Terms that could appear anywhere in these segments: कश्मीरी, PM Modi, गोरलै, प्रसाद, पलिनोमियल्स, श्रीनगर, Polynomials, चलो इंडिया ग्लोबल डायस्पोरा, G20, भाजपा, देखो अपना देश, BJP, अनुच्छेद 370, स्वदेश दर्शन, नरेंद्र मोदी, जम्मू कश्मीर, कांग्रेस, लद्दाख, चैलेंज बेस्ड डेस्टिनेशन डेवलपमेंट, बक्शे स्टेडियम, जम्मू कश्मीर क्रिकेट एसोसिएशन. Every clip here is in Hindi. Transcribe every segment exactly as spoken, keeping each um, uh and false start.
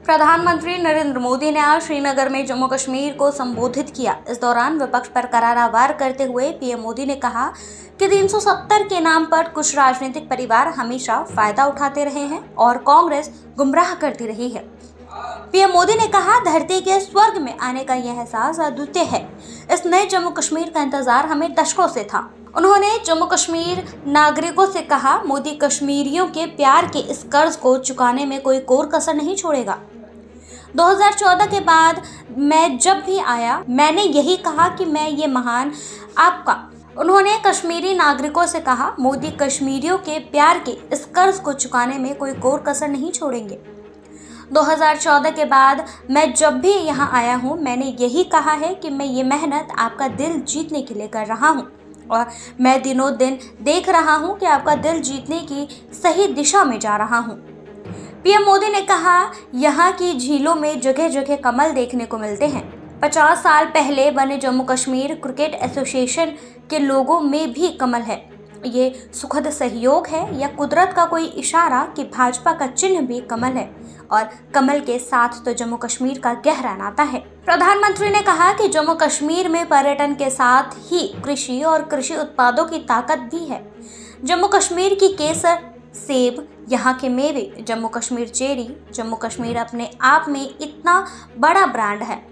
प्रधानमंत्री नरेंद्र मोदी ने आज श्रीनगर में जम्मू कश्मीर को संबोधित किया। इस दौरान विपक्ष पर करारा वार करते हुए पीएम मोदी ने कहा कि तीन सौ सत्तर के नाम पर कुछ राजनीतिक परिवार हमेशा फायदा उठाते रहे हैं और कांग्रेस गुमराह करती रही है। पीएम मोदी ने कहा, धरती के स्वर्ग में आने का यह एहसास अद्वितीय है। इस नए जम्मू कश्मीर का इंतजार हमें दशकों से था। उन्होंने जम्मू कश्मीर नागरिकों से कहा, मोदी कश्मीरियों के प्यार के इस कर्ज को चुकाने में कोई कोर कसर नहीं छोड़ेगा। दो हज़ार चौदह के बाद मैं जब भी आया, मैंने यही कहा कि मैं ये महान आपका। उन्होंने कश्मीरी नागरिकों से कहा, मोदी कश्मीरियों के प्यार के इस कर्ज को चुकाने में कोई कोर कसर नहीं छोड़ेंगे। दो हज़ार चौदह के बाद मैं जब भी यहाँ आया हूँ, मैंने यही कहा है कि मैं ये मेहनत आपका दिल जीतने के लिए कर रहा हूँ और मैं दिनों दिन देख रहा हूँ कि आपका दिल जीतने की सही दिशा में जा रहा हूँ। पीएम मोदी ने कहा, यहाँ की झीलों में जगह जगह कमल देखने को मिलते हैं। पचास साल पहले बने जम्मू कश्मीर क्रिकेट एसोसिएशन के लोगों में भी कमल है। ये सुखद सहयोग है या कुदरत का कोई इशारा कि भाजपा का चिन्ह भी कमल है और कमल के साथ तो जम्मू कश्मीर का गहरा नाता है। प्रधानमंत्री ने कहा कि जम्मू कश्मीर में पर्यटन के साथ ही कृषि और कृषि उत्पादों की ताकत भी है। जम्मू कश्मीर की केसर, सेब, यहाँ के मेवे, जम्मू कश्मीर चेरी, जम्मू कश्मीर अपने आप में इतना बड़ा ब्रांड है।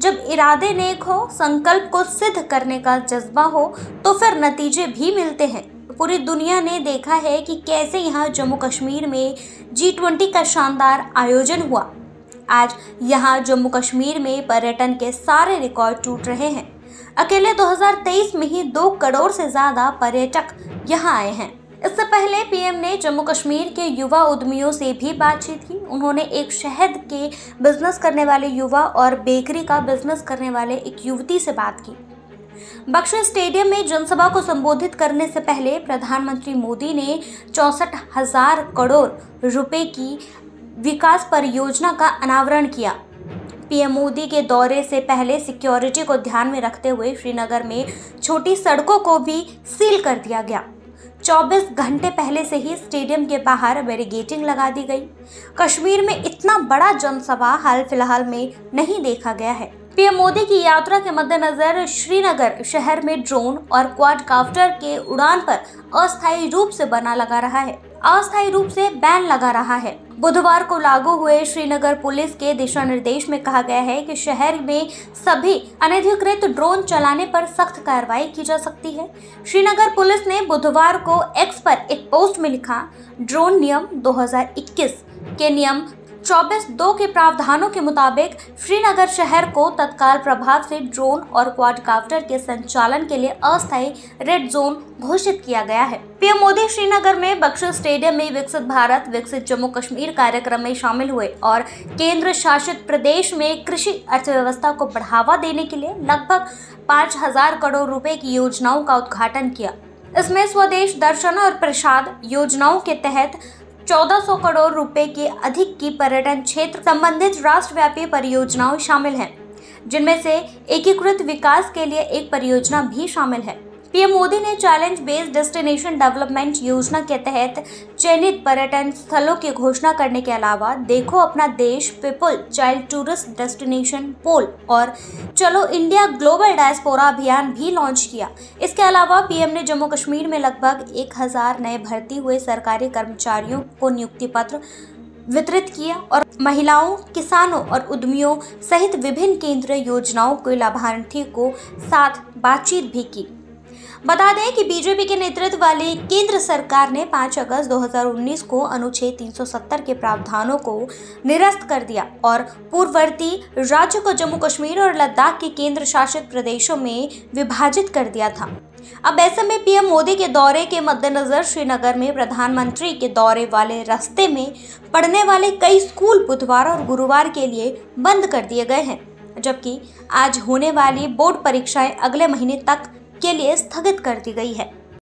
जब इरादे नेक हो, संकल्प को सिद्ध करने का जज्बा हो, तो फिर नतीजे भी मिलते हैं। पूरी दुनिया ने देखा है कि कैसे यहाँ जम्मू कश्मीर में जी ट्वेंटी का शानदार आयोजन हुआ। आज यहाँ जम्मू कश्मीर में पर्यटन के सारे रिकॉर्ड टूट रहे हैं। अकेले दो हज़ार तेईस में ही दो करोड़ से ज़्यादा पर्यटक यहाँ आए हैं। इससे पहले पीएम ने जम्मू कश्मीर के युवा उद्यमियों से भी बातचीत की। उन्होंने एक शहद के बिजनेस करने वाले युवा और बेकरी का बिजनेस करने वाले एक युवती से बात की। बक्शे स्टेडियम में जनसभा को संबोधित करने से पहले प्रधानमंत्री मोदी ने चौंसठ हजार करोड़ रुपए की विकास परियोजना का अनावरण किया। पीएम मोदी के दौरे से पहले सिक्योरिटी को ध्यान में रखते हुए श्रीनगर में छोटी सड़कों को भी सील कर दिया गया। चौबीस घंटे पहले से ही स्टेडियम के बाहर बैरिगेटिंग लगा दी गई। कश्मीर में इतना बड़ा जनसभा हाल फिलहाल में नहीं देखा गया है। पीएम मोदी की यात्रा के मद्देनजर श्रीनगर शहर में ड्रोन और क्वाडकाप्टर के उड़ान पर अस्थायी रूप से बना लगा रहा है अस्थायी रूप से बैन लगा रहा है। बुधवार को लागू हुए श्रीनगर पुलिस के दिशा निर्देश में कहा गया है कि शहर में सभी अनधिकृत ड्रोन चलाने पर सख्त कार्रवाई की जा सकती है। श्रीनगर पुलिस ने बुधवार को एक्स पर एक पोस्ट में लिखा, ड्रोन नियम दो हज़ार इक्कीस के नियम चौबीस दो के प्रावधानों के मुताबिक श्रीनगर शहर को तत्काल प्रभाव से ड्रोन और क्वाडकाप्टर के संचालन के लिए अस्थायी रेड जोन घोषित किया गया है। पीएम मोदी श्रीनगर में बक्शे स्टेडियम में विकसित भारत विकसित जम्मू कश्मीर कार्यक्रम में शामिल हुए और केंद्र शासित प्रदेश में कृषि अर्थव्यवस्था को बढ़ावा देने के लिए लगभग पाँच हजार करोड़ रुपए की योजनाओं का उद्घाटन किया। इसमें स्वदेश दर्शन और प्रसाद योजनाओं के तहत चौदह सौ करोड़ रुपए के अधिक की पर्यटन क्षेत्र संबंधित राष्ट्रव्यापी परियोजनाएं शामिल हैं, जिनमें से एकीकृत विकास के लिए एक परियोजना भी शामिल है। पीएम मोदी ने चैलेंज बेस्ड डेस्टिनेशन डेवलपमेंट योजना के तहत चयनित पर्यटन स्थलों की घोषणा करने के अलावा देखो अपना देश, पीपल चाइल्ड टूरिस्ट डेस्टिनेशन पोल और चलो इंडिया ग्लोबल डायस्पोरा अभियान भी लॉन्च किया। इसके अलावा पीएम ने जम्मू कश्मीर में लगभग एक हज़ार नए भर्ती हुए सरकारी कर्मचारियों को नियुक्ति पत्र वितरित किया और महिलाओं, किसानों और उद्यमियों सहित विभिन्न केंद्रीय योजनाओं के लाभार्थी को साथ बातचीत भी की। बता दें कि बीजेपी के नेतृत्व वाली केंद्र सरकार ने पाँच अगस्त दो हज़ार उन्नीस को अनुच्छेद तीन सौ सत्तर के प्रावधानों को निरस्त कर दिया और पूर्ववर्ती राज्य को जम्मू कश्मीर और लद्दाख के केंद्र शासित प्रदेशों में विभाजित कर दिया था। अब ऐसे में पीएम मोदी के दौरे के मद्देनजर श्रीनगर में प्रधानमंत्री के दौरे वाले रास्ते में पढ़ने वाले कई स्कूल बुधवार और गुरुवार के लिए बंद कर दिए गए हैं, जबकि आज होने वाली बोर्ड परीक्षाएं अगले महीने तक के लिए स्थगित कर दी गई है।